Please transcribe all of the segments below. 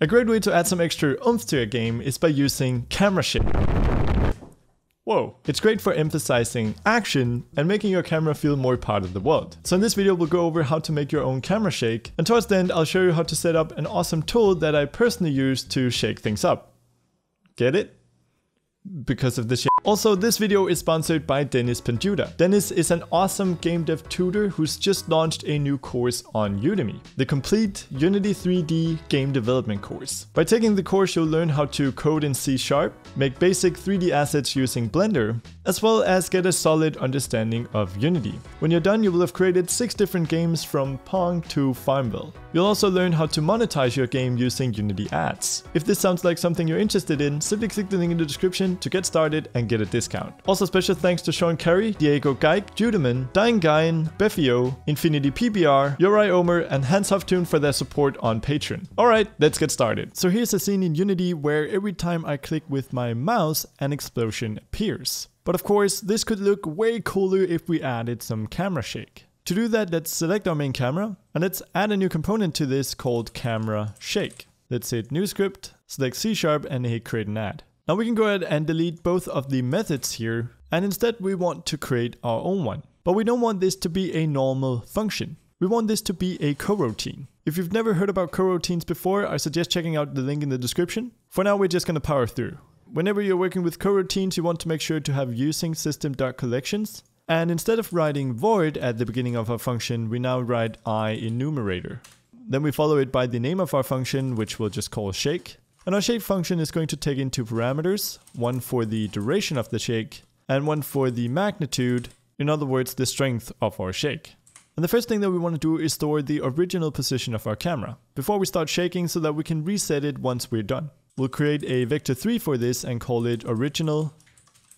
A great way to add some extra oomph to your game is by using Camera Shaker. Whoa! It's great for emphasizing action and making your camera feel more part of the world. So in this video we'll go over how to make your own camera shake, and towards the end I'll show you how to set up an awesome tool that I personally use to shake things up. Get it? Because of the shake. Also, this video is sponsored by Dennis Penduta. Dennis is an awesome game dev tutor who's just launched a new course on Udemy, the complete Unity 3D game development course. By taking the course, you'll learn how to code in C#, make basic 3D assets using Blender, as well as get a solid understanding of Unity. When you're done, you will have created 6 different games from Pong to Farmville. You'll also learn how to monetize your game using Unity ads. If this sounds like something you're interested in, simply click the link in the description to get started and get a discount. Also, special thanks to Sean Carey, Diego Geik, Judaman, Dying Nguyen, Befio, Infinity PBR, Yorai Omer, and Hans Hufftoon for their support on Patreon. Alright, let's get started. So here's a scene in Unity where every time I click with my mouse, an explosion appears. But of course, this could look way cooler if we added some camera shake. To do that, let's select our main camera, and let's add a new component to this called Camera Shake. Let's hit New Script, select C# and hit Create an Ad. Now we can go ahead and delete both of the methods here, and instead we want to create our own one. But we don't want this to be a normal function. We want this to be a coroutine. If you've never heard about coroutines before, I suggest checking out the link in the description. For now, we're just going to power through. Whenever you're working with coroutines, you want to make sure to have using system.collections. And instead of writing void at the beginning of our function, we now write enumerator. Then we follow it by the name of our function, which we'll just call shake. And our shake function is going to take in 2 parameters, one for the duration of the shake and one for the magnitude, in other words the strength of our shake. And the first thing that we want to do is store the original position of our camera before we start shaking so that we can reset it once we're done. We'll create a vector3 for this and call it original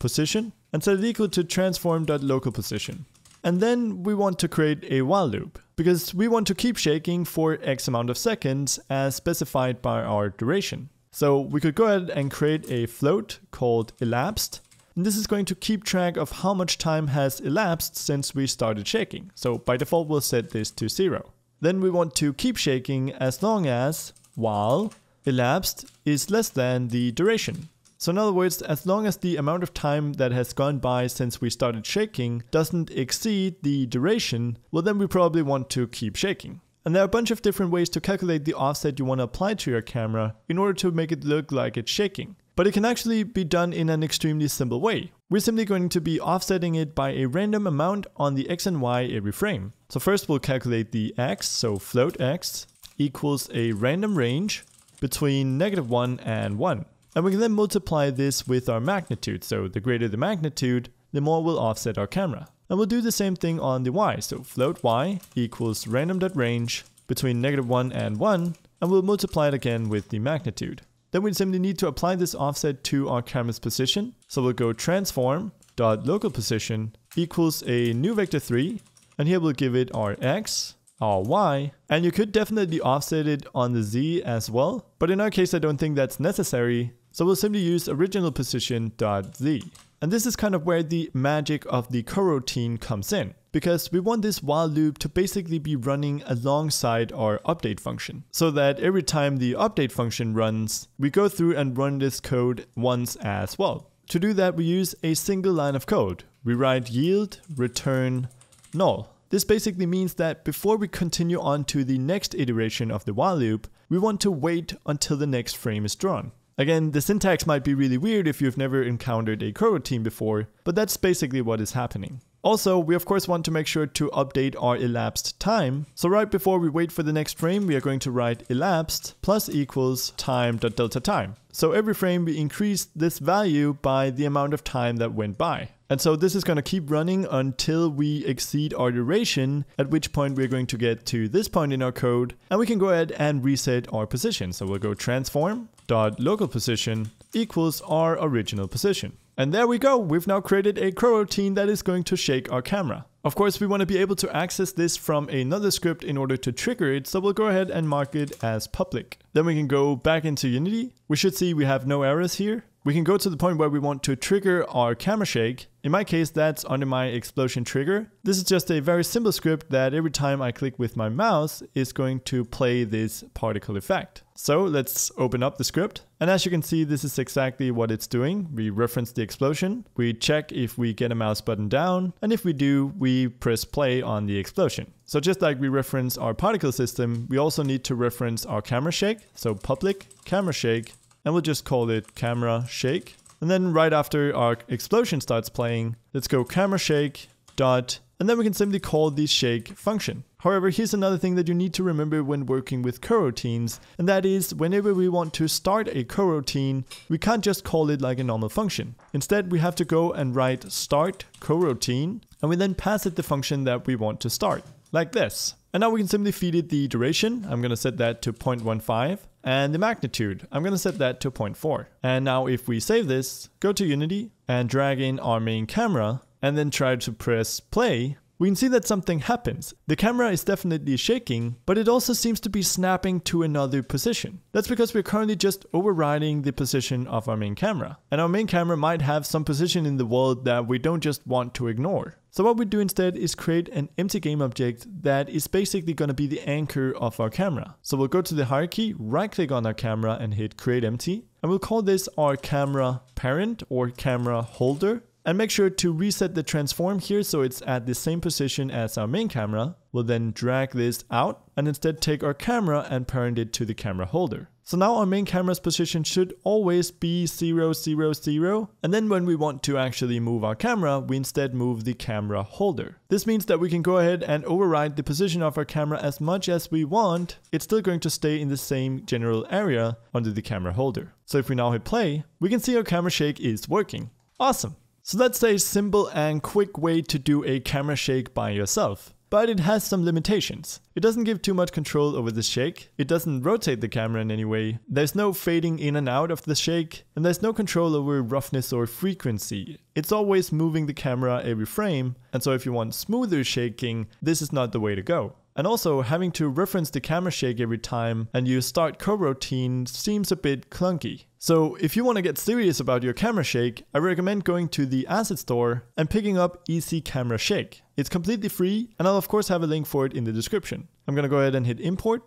position and set it equal to transform.local position. And then we want to create a while loop, because we want to keep shaking for X amount of seconds as specified by our duration. So we could go ahead and create a float called elapsed, and this is going to keep track of how much time has elapsed since we started shaking. So by default we'll set this to 0. Then we want to keep shaking as long as while elapsed is less than the duration. So in other words, as long as the amount of time that has gone by since we started shaking doesn't exceed the duration, well then we probably want to keep shaking. And there are a bunch of different ways to calculate the offset you want to apply to your camera in order to make it look like it's shaking. But it can actually be done in an extremely simple way. We're simply going to be offsetting it by a random amount on the X and Y every frame. So first we'll calculate the X, so float X equals a random range between -1 and 1. And we can then multiply this with our magnitude, so the greater the magnitude, the more we'll offset our camera. And we'll do the same thing on the Y, so float Y equals random.range between -1 and 1, and we'll multiply it again with the magnitude. Then we simply need to apply this offset to our camera's position, so we'll go transform.local position equals a new vector3, and here we'll give it our X, our Y, and you could definitely offset it on the Z as well, but in our case I don't think that's necessary. So we'll simply use original position.z. And this is kind of where the magic of the coroutine comes in, because we want this while loop to basically be running alongside our update function, so that every time the update function runs, we go through and run this code once as well. To do that, we use a single line of code. We write yield return null. This basically means that before we continue on to the next iteration of the while loop, we want to wait until the next frame is drawn. Again, the syntax might be really weird if you've never encountered a coroutine before, but that's basically what is happening. Also, we of course want to make sure to update our elapsed time, so right before we wait for the next frame, we are going to write elapsed plus equals time.delta time. So every frame we increase this value by the amount of time that went by. And so this is going to keep running until we exceed our duration, at which point we're going to get to this point in our code, and we can go ahead and reset our position. So we'll go transform.local position equals our original position. And there we go, we've now created a coroutine that is going to shake our camera. Of course, we want to be able to access this from another script in order to trigger it, so we'll go ahead and mark it as public. Then we can go back into Unity. We should see we have no errors here. we can go to the point where we want to trigger our camera shake. In my case, that's under my explosion trigger. This is just a very simple script that every time I click with my mouse is going to play this particle effect. So let's open up the script. And as you can see, this is exactly what it's doing. We reference the explosion. We check if we get a mouse button down. And if we do, we press play on the explosion. So just like we reference our particle system, we also need to reference our camera shake. So public camera shake. And we'll just call it camera shake. And then right after our explosion starts playing, let's go camera shake dot, and then we can simply call the shake function. However, here's another thing that you need to remember when working with coroutines, and that is whenever we want to start a coroutine, we can't just call it like a normal function. Instead, we have to go and write start coroutine, and we then pass it the function that we want to start, like this. And now we can simply feed it the duration. I'm going to set that to 0.15. And the magnitude, I'm going to set that to 0.4. And now if we save this, go to Unity and drag in our main camera and then try to press play, we can see that something happens. The camera is definitely shaking, but it also seems to be snapping to another position. That's because we're currently just overriding the position of our main camera. And our main camera might have some position in the world that we don't just want to ignore. So what we do instead is create an empty game object that is basically going to be the anchor of our camera. So we'll go to the hierarchy, right click on our camera and hit create empty. And we'll call this our camera parent or camera holder. And make sure to reset the transform here so it's at the same position as our main camera. We'll then drag this out and instead take our camera and parent it to the camera holder. So now our main camera's position should always be 0, 0, 0. And then when we want to actually move our camera, we instead move the camera holder. This means that we can go ahead and override the position of our camera as much as we want. It's still going to stay in the same general area under the camera holder. So if we now hit play, we can see our camera shake is working. Awesome. So that's a simple and quick way to do a camera shake by yourself, but it has some limitations. It doesn't give too much control over the shake, it doesn't rotate the camera in any way, there's no fading in and out of the shake, and there's no control over roughness or frequency. It's always moving the camera every frame, and so if you want smoother shaking, this is not the way to go. And also, having to reference the camera shake every time and use start coroutine seems a bit clunky. So if you want to get serious about your camera shake, I recommend going to the asset store and picking up EZ Camera Shake. It's completely free and I'll of course have a link for it in the description. I'm going to go ahead and hit import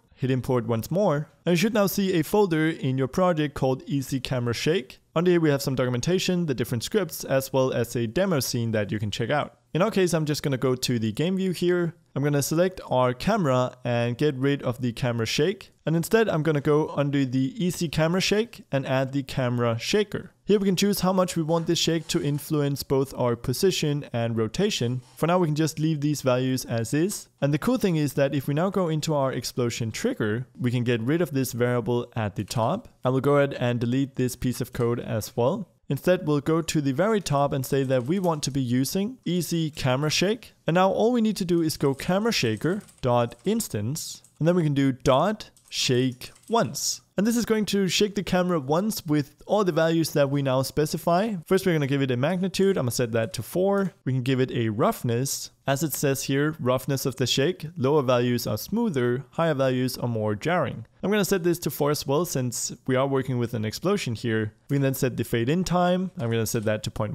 once more, and you should now see a folder in your project called EZ Camera Shake. Under here we have some documentation, the different scripts, as well as a demo scene that you can check out. In our case, I'm just going to go to the game view here. I'm going to select our camera and get rid of the camera shake. And instead, I'm going to go under the EZ Camera Shake and add the camera shaker. Here we can choose how much we want this shake to influence both our position and rotation. For now, we can just leave these values as is. And the cool thing is that if we now go into our explosion trigger, we can get rid of this variable at the top. I will go ahead and delete this piece of code as well. Instead, we'll go to the very top and say that we want to be using EZ Camera Shake. And now all we need to do is go camera shaker dot instance, and then we can do dot shake once. And this is going to shake the camera once with all the values that we now specify. First, we're going to give it a magnitude. I'm going to set that to 4. We can give it a roughness. As it says here, roughness of the shake. Lower values are smoother, higher values are more jarring. I'm going to set this to 4 as well since we are working with an explosion here. We can then set the fade in time. I'm going to set that to 0.1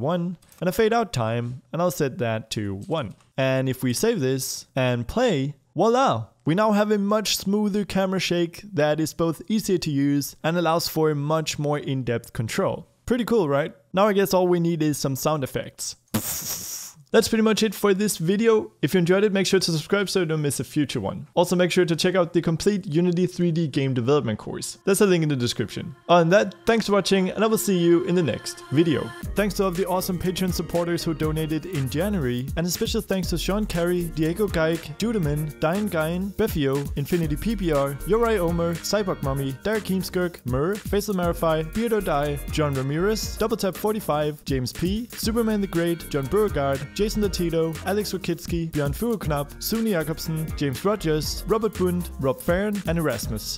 and a fade out time, and I'll set that to 1. And if we save this and play, voila! We now have a much smoother camera shake that is both easier to use and allows for much more in-depth control. Pretty cool, right? Now I guess all we need is some sound effects. That's pretty much it for this video. If you enjoyed it, make sure to subscribe so you don't miss a future one. Also make sure to check out the complete Unity 3D game development course. There's a link in the description. Other than that, thanks for watching and I will see you in the next video. Thanks to all of the awesome Patreon supporters who donated in January, and a special thanks to Sean Carey, Diego Geik, Judaman, Dying Nguyen, Befio, Infinity PBR, Yorai Omer, Cyborg Mummy, Derek Heemskirk, Mer, Faisal Marify, Beard or Die, John Ramirez, DoubleTap45, James P, Superman the Great, John Beauregard, Jason De Tito, Alex Rakitsky, Björn Fugl-Knapp, Suni Jakobsen, James Rogers, Robert Bund, Rob Farron, and Erasmus.